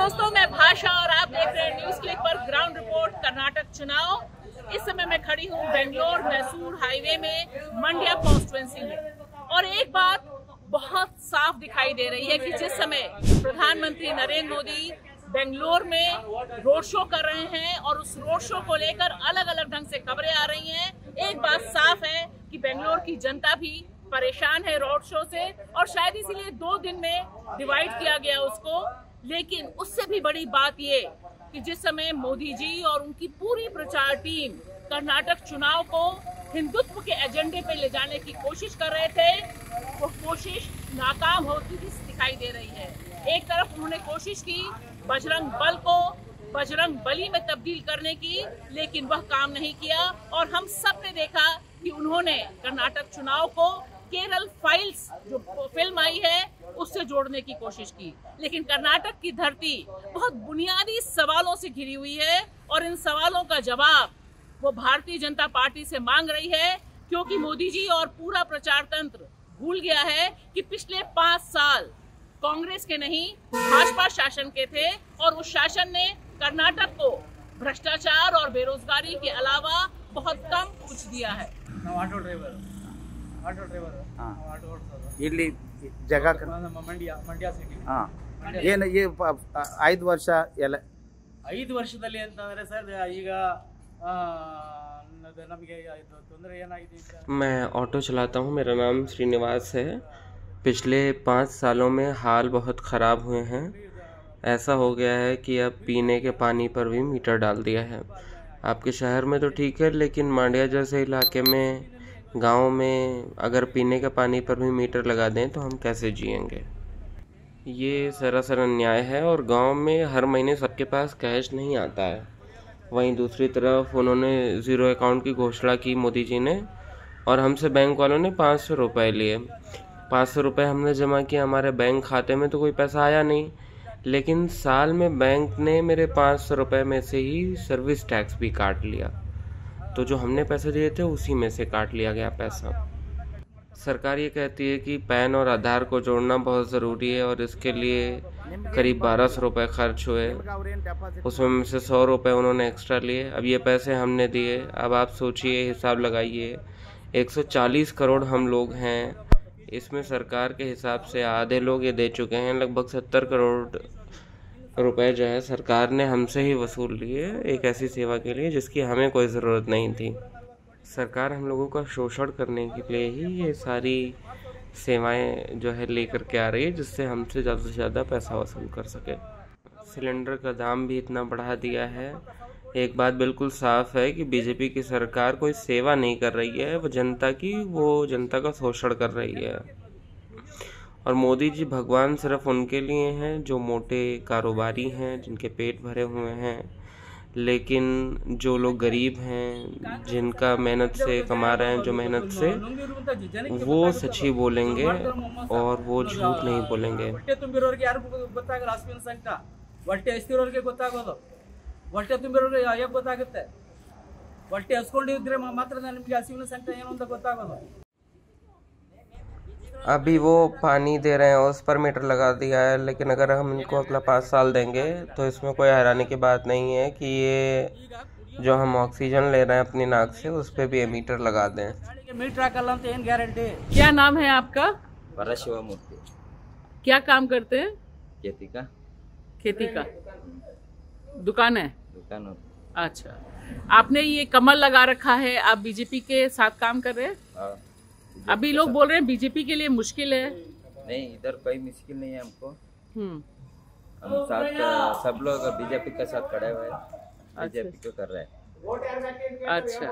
दोस्तों, मैं भाषा और आप देख रहे हैं न्यूज़ क्लिक पर ग्राउंड रिपोर्ट कर्नाटक चुनाव। इस समय मैं खड़ी हूँ बेंगलोर मैसूर हाईवे में मंड्या कॉन्स्टिट्यूएंसी में, और एक बात बहुत साफ दिखाई दे रही है कि जिस समय प्रधानमंत्री नरेंद्र मोदी बेंगलोर में रोड शो कर रहे हैं और उस रोड शो को लेकर अलग अलग ढंग से खबरें आ रही हैं, एक बात साफ है कि बेंगलोर की जनता भी परेशान है रोड शो से, और शायद इसीलिए 2 दिन में डिवाइड किया गया उसको। लेकिन उससे भी बड़ी बात ये कि जिस समय मोदी जी और उनकी पूरी प्रचार टीम कर्नाटक चुनाव को हिंदुत्व के एजेंडे पे ले जाने की कोशिश कर रहे थे, वो कोशिश नाकाम होती दिखाई दे रही है। एक तरफ उन्होंने कोशिश की बजरंग बल को बजरंग बली में तब्दील करने की, लेकिन वह काम नहीं किया, और हम सब ने देखा कि उन्होंने कर्नाटक चुनाव को केरल फाइल्स जो फिल्म आई है उससे जोड़ने की कोशिश की। लेकिन कर्नाटक की धरती बहुत बुनियादी सवालों से घिरी हुई है, और इन सवालों का जवाब वो भारतीय जनता पार्टी से मांग रही है, क्योंकि मोदी जी और पूरा प्रचार तंत्र भूल गया है कि पिछले 5 साल कांग्रेस के नहीं भाजपा शासन के थे, और उस शासन ने कर्नाटक को भ्रष्टाचार और बेरोजगारी के अलावा बहुत कम कुछ दिया है। मैं ऑटो चलाता हूँ, मेरा नाम श्रीनिवास है। पिछले 5 सालों में हाल बहुत ख़राब हुए हैं। ऐसा हो गया है कि अब पीने के पानी पर भी मीटर डाल दिया है। आपके शहर में तो ठीक है, लेकिन मांड्या जैसे इलाके में, गाँव में अगर पीने के पानी पर भी मीटर लगा दें तो हम कैसे जिएंगे? ये सरासर अन्याय है। और गाँव में हर महीने सबके पास कैश नहीं आता है। वहीं दूसरी तरफ उन्होंने ज़ीरो अकाउंट की घोषणा की मोदी जी ने, और हमसे बैंक वालों ने 500 रुपये लिए। 500 रुपये हमने जमा किया, हमारे बैंक खाते में तो कोई पैसा आया नहीं, लेकिन साल में बैंक ने मेरे 500 रुपये में से ही सर्विस टैक्स भी काट लिया। तो जो हमने पैसे दिए थे उसी में से काट लिया गया पैसा। सरकार ये कहती है कि पैन और आधार को जोड़ना बहुत ज़रूरी है, और इसके लिए करीब 1200 रुपये खर्च हुए। उसमें से 100 रुपये उन्होंने एक्स्ट्रा लिए। अब ये पैसे हमने दिए, अब आप सोचिए, हिसाब लगाइए। 140 करोड़ हम लोग हैं, इसमें सरकार के हिसाब से आधे लोग ये दे चुके हैं। लगभग 70 करोड़ रुपये जो है सरकार ने हमसे ही वसूल लिए, एक ऐसी सेवा के लिए जिसकी हमें कोई ज़रूरत नहीं थी। सरकार हम लोगों का शोषण करने के लिए ही ये सारी सेवाएं जो है लेकर के आ रही है, जिससे हमसे ज़्यादा से ज़्यादा पैसा वसूल कर सके। सिलेंडर का दाम भी इतना बढ़ा दिया है। एक बात बिल्कुल साफ है कि बीजेपी की सरकार कोई सेवा नहीं कर रही है, वो जनता का शोषण कर रही है। और मोदी जी भगवान सिर्फ उनके लिए हैं जो मोटे कारोबारी हैं, जिनके पेट भरे हुए हैं। लेकिन जो लोग गरीब हैं, जिनका मेहनत से कमा रहे हैं, जो मेहनत से, वो सच ही बोलेंगे और वो झूठ नहीं बोलेंगे। अभी वो पानी दे रहे हैं, उस पर मीटर लगा दिया है, लेकिन अगर हम इनको अगला 5 साल देंगे तो इसमें कोई हैरानी की बात नहीं है कि ये जो हम ऑक्सीजन ले रहे हैं अपनी नाक से, उस पर भी ये मीटर लगा दें। क्या नाम है आपका? शिवा मूर्ति। क्या काम करते हैं? खेती का दुकान है। अच्छा, आपने ये कमल लगा रखा है, आप बीजेपी के साथ काम कर रहे हैं। अभी लोग बोल रहे हैं बीजेपी के लिए मुश्किल है। नहीं, इधर कोई मुश्किल नहीं है हमको। हम साथ, सब लोग बीजेपी के साथ खड़े हुए हैं, बीजेपी को कर रहे हैं। अच्छा,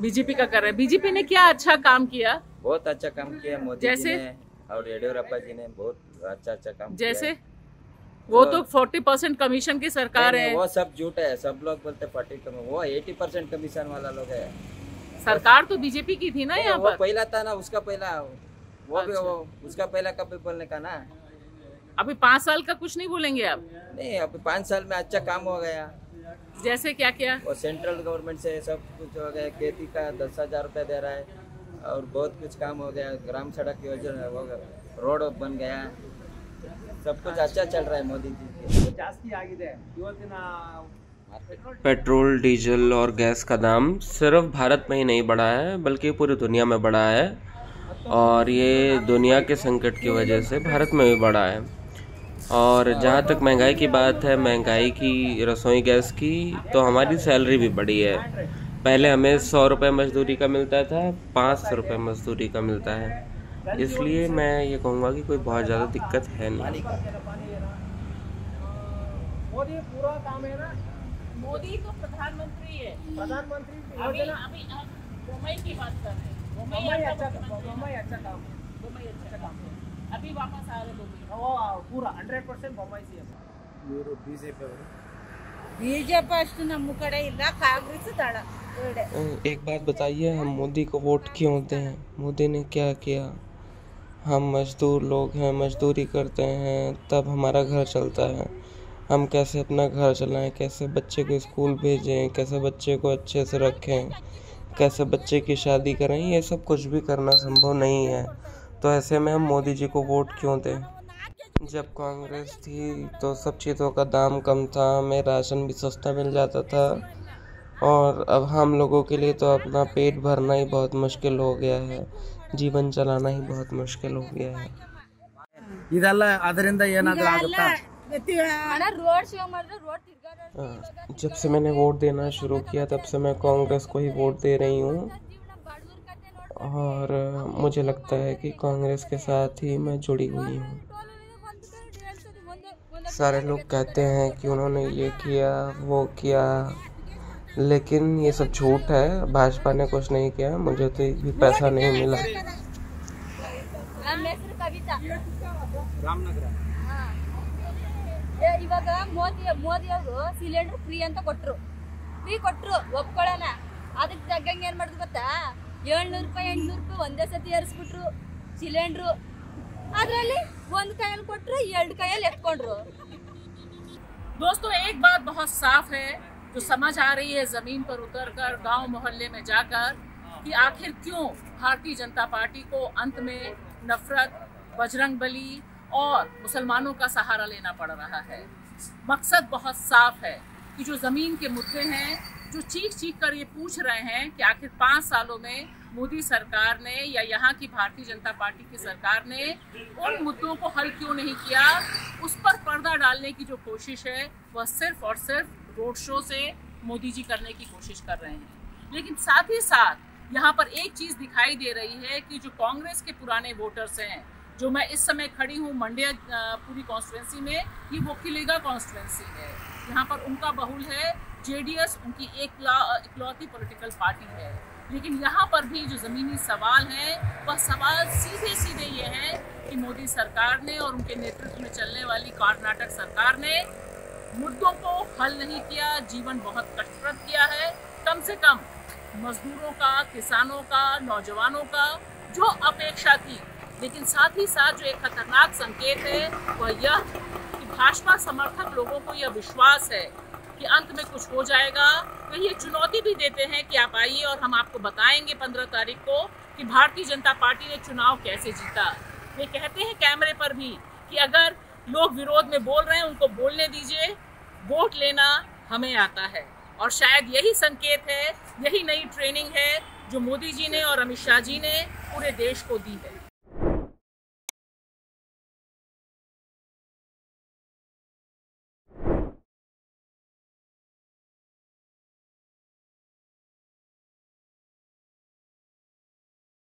बीजेपी का कर रहे हैं। बीजेपी ने क्या अच्छा काम किया? बहुत अच्छा काम किया मोदी जी ने और येडियुरप्पा जी ने, बहुत अच्छा काम। जैसे वो तो 40% कमीशन की सरकार है। वो सब झूठ है, सब लोग बोलते 40, वो 80% कमीशन वाला लोग है। सरकार तो बीजेपी की थी ना, यहाँ पर पहला था ना, उसका पहला वो भी वो, उसका पहला कभी बोलने का ना। अभी 5 साल का कुछ नहीं बोलेंगे आप? नहीं, अभी 5 साल में अच्छा काम हो गया। जैसे क्या क्या? और सेंट्रल गवर्नमेंट से सब कुछ हो गया, खेती का 10,000 रुपये दे रहा है, और बहुत कुछ काम हो गया। ग्राम सड़क योजना, रोड बन गया, सब कुछ अच्छा चल रहा है मोदी जी के। पेट्रोल, डीजल और गैस का दाम सिर्फ भारत में ही नहीं बढ़ा है बल्कि पूरी दुनिया में बढ़ा है, और ये दुनिया के संकट की वजह से भारत में भी बढ़ा है। और जहाँ तक महंगाई की बात है, महंगाई की रसोई गैस की, तो हमारी सैलरी भी बढ़ी है। पहले हमें 100 रुपये मजदूरी का मिलता था, 500 रुपये मजदूरी का मिलता है। इसलिए मैं ये कहूँगा कि कोई बहुत ज़्यादा दिक्कत है नहीं। पूरा काम है ना, मोदी तो प्रधानमंत्री है। प्रधानमंत्री अभी मुंबई की बात कर रहे हैं। मुंबई अच्छा काम है। अभी वापस आ रहे लोग, पूरा 100% मुंबई से है। ಇವರು बीजेपी ಅಷ್ಟು ನಮ್ಮ ಕಡೆ ಇಲ್ಲ, ಕಾಂಗ್ರೆಸ್ ದಳ। एक बात बताइए, हम मोदी को वोट क्यों देते हैं? मोदी ने क्या किया? हम मजदूर लोग हैं, मजदूरी करते हैं तब हमारा घर चलता है। हम कैसे अपना घर चलाएं, कैसे बच्चे को स्कूल भेजें, कैसे बच्चे को अच्छे से रखें, कैसे बच्चे की शादी करें, ये सब कुछ भी करना संभव नहीं है। तो ऐसे में हम मोदी जी को वोट क्यों दें? जब कांग्रेस थी तो सब चीज़ों का दाम कम था, हमें राशन भी सस्ता मिल जाता था, और अब हम लोगों के लिए तो अपना पेट भरना ही बहुत मुश्किल हो गया है, जीवन चलाना ही बहुत मुश्किल हो गया है। जब से मैंने वोट देना शुरू किया तब से मैं कांग्रेस को ही वोट दे रही हूँ, और मुझे लगता है कि कांग्रेस के साथ ही मैं जुड़ी हुई हूँ। सारे लोग कहते हैं कि उन्होंने ये किया वो किया, लेकिन ये सब झूठ है। भाजपा ने कुछ नहीं किया, मुझे तो एक भी पैसा नहीं मिला। इवाग मोदी सिलेंडर फ्री अंत फ्री कोट्टरु ಒಪ್ಕೊಳ್ಳೋಣ, ಅದಕ್ಕೆ ತಗ್ಗಂಗೆ ಏನು ಮಾಡಿದ್ರು ಗೊತ್ತಾ? 700 ರೂಪಾಯಿ 800 ರೂಪಾಯಿ ಒಂದೇ ಸತಿ ಏರಿಸ್ಬಿಟ್ರು ಸಿಲಿಂಡ್ರು, ಅದರಲ್ಲಿ ಒಂದು ಕೈಯಲ್ಲಿ ಕೊಟ್ಟರು, ಎರಡು ಕೈಯಲ್ಲಿ ಎತ್ಕೊಂಡ್ರು। दोस्तों, एक बात बहुत साफ है जो समझ आ रही है जमीन पर उतरकर गांव मोहल्ले में जाकर, कि आखिर क्यों भारतीय जनता पार्टी को अंत में नफरत, बजरंग बली और मुसलमानों का सहारा लेना पड़ रहा है। मकसद बहुत साफ है कि जो ज़मीन के मुद्दे हैं, जो चीख चीख कर ये पूछ रहे हैं कि आखिर 5 सालों में मोदी सरकार ने या यहाँ की भारतीय जनता पार्टी की सरकार ने उन मुद्दों को हल क्यों नहीं किया, उस पर पर्दा डालने की जो कोशिश है वह सिर्फ और सिर्फ रोड शो से मोदी जी करने की कोशिश कर रहे हैं। लेकिन साथ ही साथ यहाँ पर एक चीज़ दिखाई दे रही है कि जो कांग्रेस के पुराने वोटर्स हैं, जो मैं इस समय खड़ी हूँ मंड्या पूरी कॉन्स्टिट्यूंसी में, ये वो किलेगा कॉन्स्टिट्यूंसी है, यहाँ पर उनका बहुल है। जेडीएस उनकी इकलौती पॉलिटिकल पार्टी है, लेकिन यहाँ पर भी जो ज़मीनी सवाल हैं, वह सवाल सीधे सीधे ये हैं कि मोदी सरकार ने और उनके नेतृत्व में चलने वाली कर्नाटक सरकार ने मुद्दों को हल नहीं किया, जीवन बहुत कष्टप्रद किया है। कम से कम मजदूरों का, किसानों का, नौजवानों का जो अपेक्षा थी, लेकिन साथ ही साथ जो एक खतरनाक संकेत है वह यह कि भाजपा समर्थक लोगों को यह विश्वास है कि अंत में कुछ हो जाएगा। तो ये चुनौती भी देते हैं कि आप आइए और हम आपको बताएंगे 15 तारीख को कि भारतीय जनता पार्टी ने चुनाव कैसे जीता। वे कहते हैं कैमरे पर भी कि अगर लोग विरोध में बोल रहे हैं उनको बोलने दीजिए, वोट लेना हमें आता है। और शायद यही संकेत है, यही नई ट्रेनिंग है जो मोदी जी ने और अमित शाह जी ने पूरे देश को दी है।